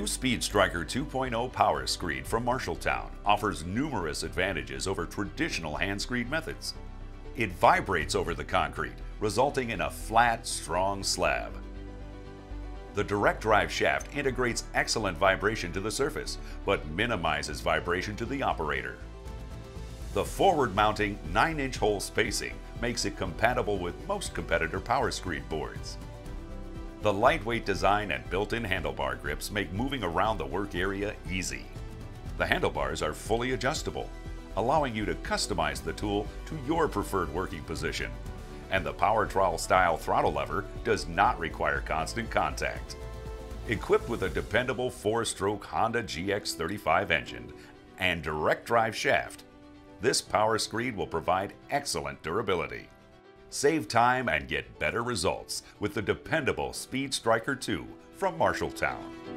new Speed Striker 2.0 Power Screed from Marshalltown offers numerous advantages over traditional hand screed methods. It vibrates over the concrete, resulting in a flat, strong slab. The direct drive shaft integrates excellent vibration to the surface, but minimizes vibration to the operator. The forward-mounting 9-inch hole spacing makes it compatible with most competitor Power Screed boards. The lightweight design and built-in handlebar grips make moving around the work area easy. The handlebars are fully adjustable, allowing you to customize the tool to your preferred working position. And the power trowel-style throttle lever does not require constant contact. Equipped with a dependable 4-stroke Honda GX35 engine and direct drive shaft, this Power Screed will provide excellent durability. Save time and get better results with the dependable Speed Striker 2 from Marshalltown.